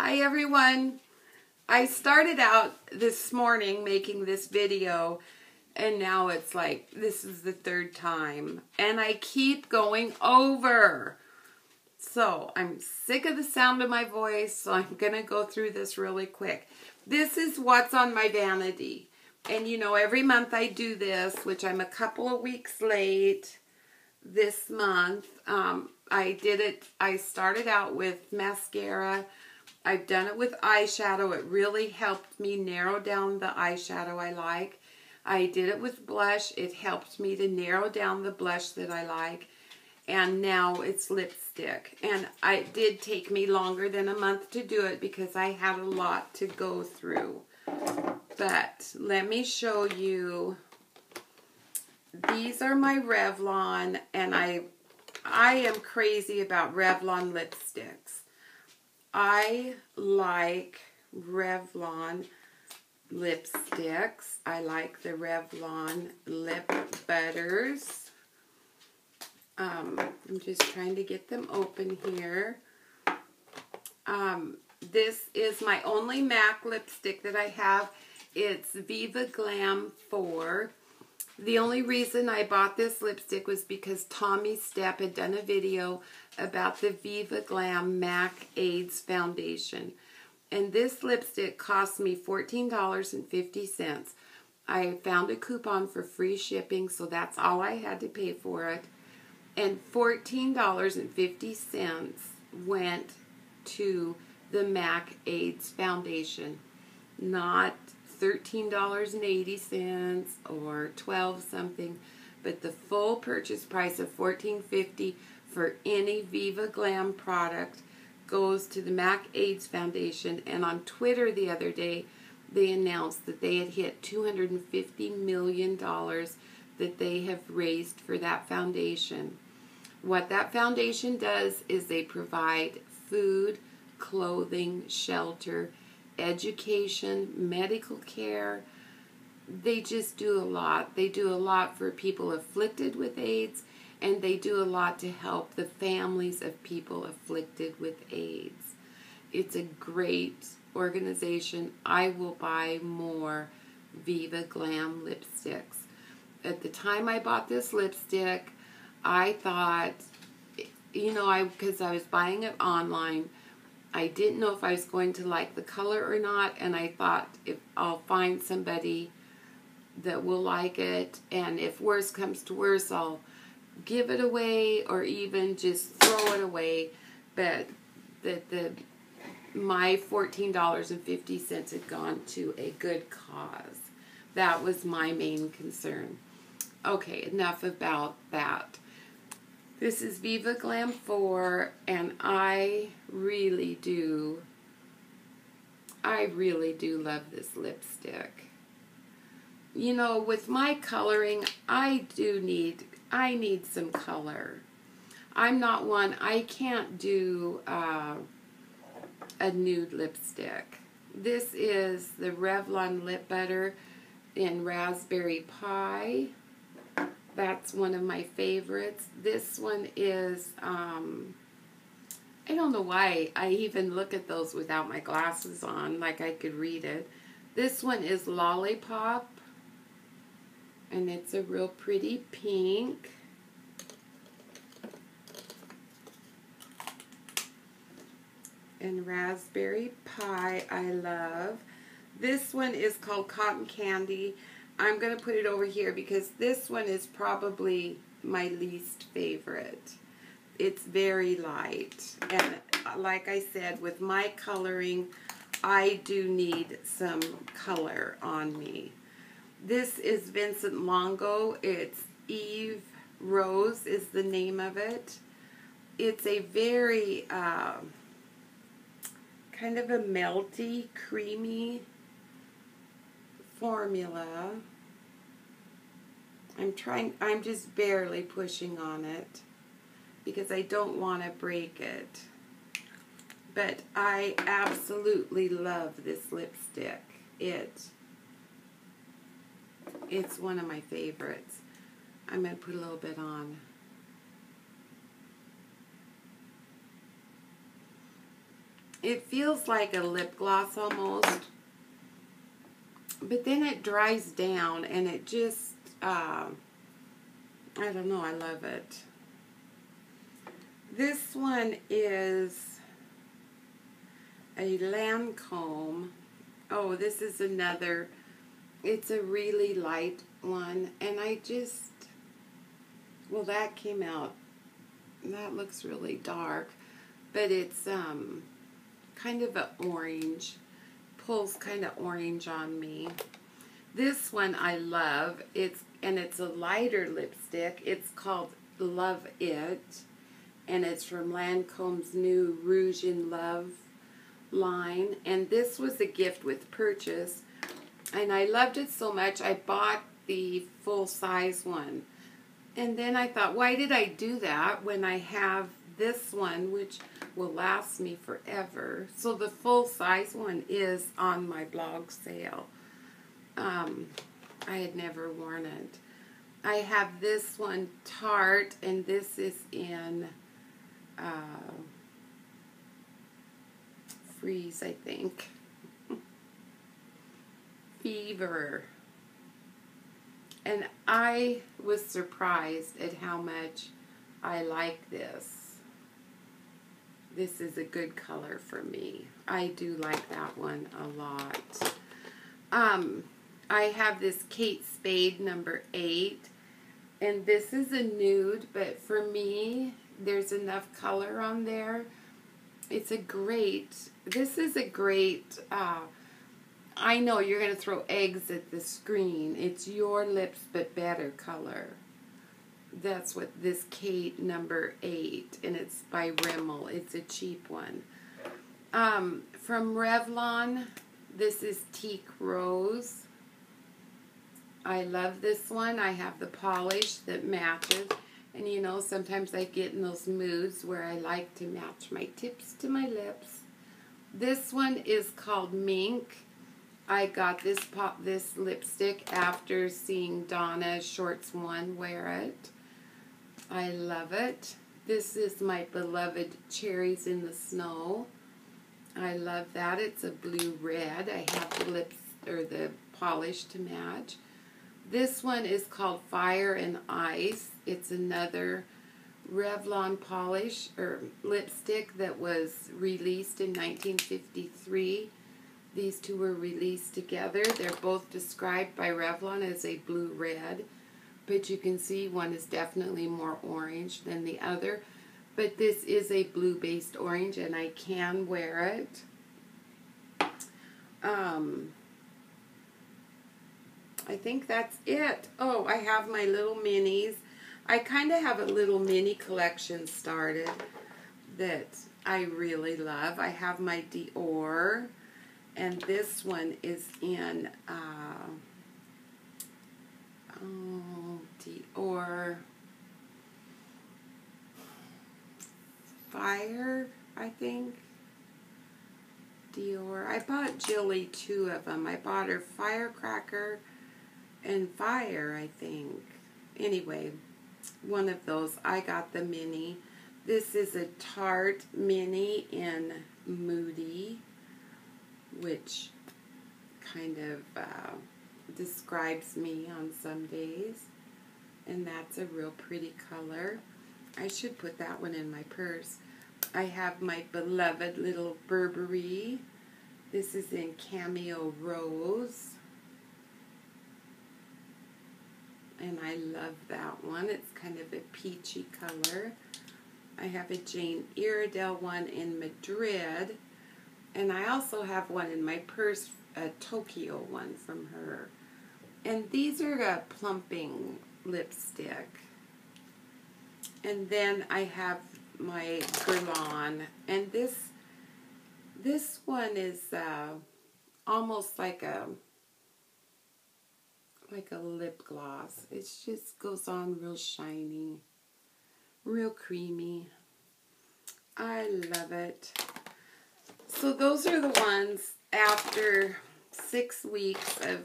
Hi everyone. I started out this morning making this video and now it's like this is the third time and I keep going over. So I'm sick of the sound of my voice, so I'm gonna go through this really quick. This is what's on my vanity. And you know, every month I do this, which I'm a couple of weeks late this month. I started out with mascara. I've done it with eyeshadow. It really helped me narrow down the eyeshadow I like. I did it with blush. It helped me to narrow down the blush that I like. And now it's lipstick. And it did take me longer than a month to do it because I had a lot to go through. But let me show you. These are my Revlon, and I am crazy about Revlon lipsticks. I like Revlon lipsticks. I like the Revlon lip butters. I'm just trying to get them open here. This is my only MAC lipstick that I have. It's Viva Glam 4. The only reason I bought this lipstick was because Tommy Steppe had done a video about the Viva Glam MAC AIDS Foundation. And this lipstick cost me $14.50. I found a coupon for free shipping, so that's all I had to pay for it. And $14.50 went to the MAC AIDS Foundation, not $13.80 or 12 something, but the full purchase price of $14.50 for any Viva Glam product goes to the MAC AIDS Foundation. And on Twitter the other day, they announced that they had hit $250 million that they have raised for that foundation. What that foundation does is they provide food, clothing, shelter, education, medical care. They just do a lot. They do a lot for people afflicted with AIDS, and they do a lot to help the families of people afflicted with AIDS. It's a great organization. I will buy more Viva Glam lipsticks. At the time I bought this lipstick, I thought, you know, because I was buying it online, I didn't know if I was going to like the color or not, and I thought, if I'll find somebody that will like it, and if worse comes to worse, I'll give it away or even just throw it away. But my $14.50 had gone to a good cause. That was my main concern. Okay, enough about that. This is Viva Glam 4, and I really do love this lipstick. You know, with my coloring, I need some color. I'm not one, I can't do a nude lipstick. This is the Revlon Lip Butter in Raspberry Pie. That's one of my favorites. This one is, I don't know why I even look at those without my glasses on, like I could read it. This one is Lollipop, and it's a real pretty pink. And Raspberry Pie I love. This one is called Cotton Candy. I'm going to put it over here because this one is probably my least favorite. It's very light. And like I said, with my coloring, I do need some color on me. This is Vincent Longo. It's Eve Rose is the name of it. It's a very kind of a melty, creamy formula. I'm just barely pushing on it because I don't want to break it. But I absolutely love this lipstick. It's one of my favorites. I'm going to put a little bit on. It feels like a lip gloss almost, but then it dries down and it just, I don't know, I love it. This one is a Lancome. Oh, this is another, it's a really light one, and I just, well, that came out, that looks really dark, but it's, kind of an orange, pulls kind of orange on me. This one I love. It's a lighter lipstick. It's called Love It, and it's from Lancome's new Rouge in Love line. And this was a gift with purchase, and I loved it so much I bought the full-size one. And then I thought, why did I do that when I have this one, which will last me forever? So the full-size one is on my blog sale. I had never worn it. I have this one, Tarte, and this is in Freeze, I think. Fever. And I was surprised at how much I like this. This is a good color for me. I do like that one a lot. I have this Kate Spade number 8, and this is a nude, but for me, there's enough color on there. This is a great, I know you're going to throw eggs at the screen. It's your lips, but better color. That's what this Kate number 8, and it's by Rimmel. It's a cheap one. From Revlon, this is Teak Rose. I love this one. I have the polish that matches. And you know, sometimes I get in those moods where I like to match my tips to my lips. This one is called Mink. I got this lipstick after seeing Donna Shorts 1 wear it. I love it. This is my beloved Cherries in the Snow. I love that. It's a blue-red. I have the lips, or the polish to match. This one is called Fire and Ice. It's another Revlon polish or lipstick that was released in 1953. These two were released together. They're both described by Revlon as a blue-red, but you can see one is definitely more orange than the other. But this is a blue-based orange, and I can wear it. I think that's it. Oh, I have my little minis. I kind of have a little mini collection started that I really love. I have my Dior. And this one is in Dior Fire, I think. Dior. I bought Jilly 2 of them. I bought her Firecracker and Fire, I think. Anyway, one of those. I got the mini. This is a Tarte mini in Moody, which kind of describes me on some days. And that's a real pretty color. I should put that one in my purse. I have my beloved little Burberry. This is in Cameo Rose. And I love that one. It's kind of a peachy color. I have a Jane Iredell one in Madrid. And I also have one in my purse, a Tokyo one from her. And these are a plumping lipstick. And then I have my Guerlain. And this one is almost like a lip gloss. It just goes on real shiny, real creamy. I love it. So those are the ones after 6 weeks of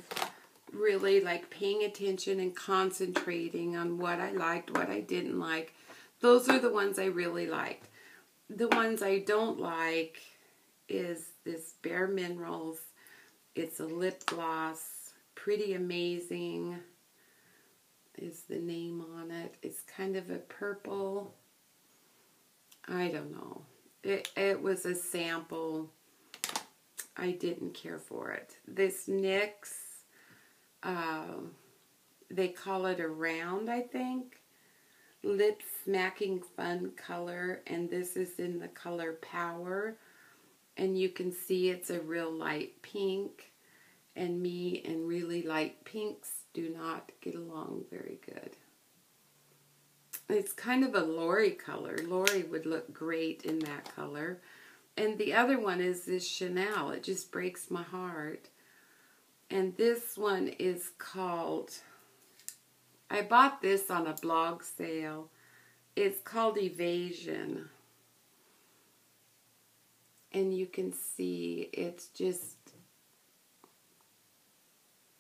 really like paying attention and concentrating on what I liked, what I didn't like. Those are the ones I really liked. The ones I don't like, is this Bare Minerals. It's a lip gloss. Pretty Amazing is the name on it. It's kind of a purple. I don't know. It was a sample. I didn't care for it. This NYX, they call it a round, I think. Lip Smacking Fun color, and this is in the color Power. And you can see it's a real light pink. And me and really light pinks do not get along very good. It's kind of a Lori color. Lori would look great in that color. And the other one is this Chanel. It just breaks my heart. And this one is called, I bought this on a blog sale. It's called Evasion. And you can see it's just,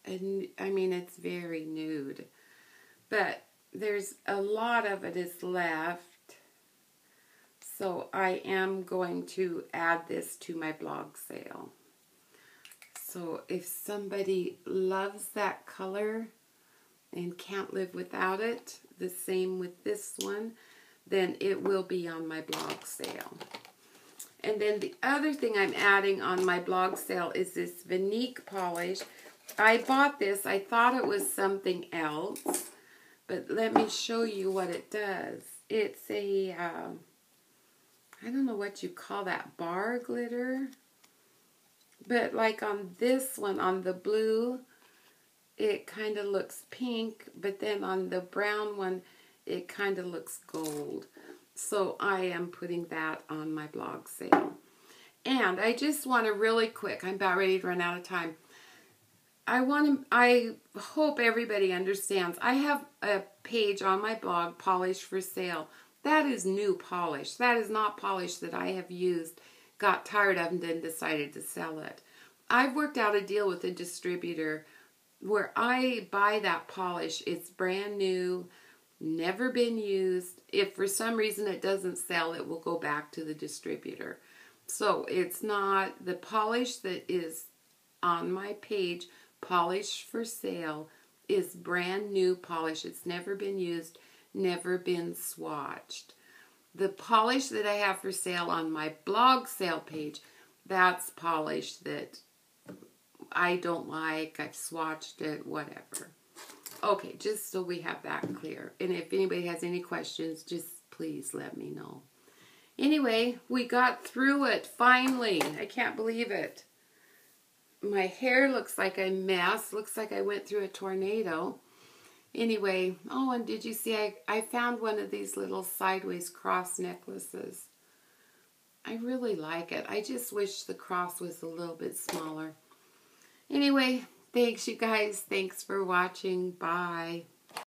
I mean, it's very nude. But there's a lot of it is left. So I am going to add this to my blog sale. So if somebody loves that color and can't live without it, the same with this one, then it will be on my blog sale. And then the other thing I'm adding on my blog sale is this Vanique polish. I bought this. I thought it was something else, but let me show you what it does. It's a... I don't know what you call that, bar glitter. But like on this one, on the blue, it kind of looks pink. But then on the brown one, it kind of looks gold. So I am putting that on my blog sale. And I just want to really quick, I'm about ready to run out of time. I hope everybody understands. I have a page on my blog, Polish for Sale. That is new polish. That is not polish that I have used, got tired of, and then decided to sell it. I've worked out a deal with a distributor where I buy that polish. It's brand new, never been used. If for some reason it doesn't sell, it will go back to the distributor. So it's not the polish that is on my page, Polish for Sale, is brand new polish. It's never been used. Never been swatched. The polish that I have for sale on my blog sale page, that's polish that I don't like, I've swatched it, whatever. Okay, just so we have that clear. And if anybody has any questions, just please let me know. Anyway, we got through it finally. I can't believe it. My hair looks like a mess. Looks like I went through a tornado. Anyway, oh, and did you see I found one of these little sideways cross necklaces. I really like it. I just wish the cross was a little bit smaller. Anyway, thanks you guys. Thanks for watching. Bye.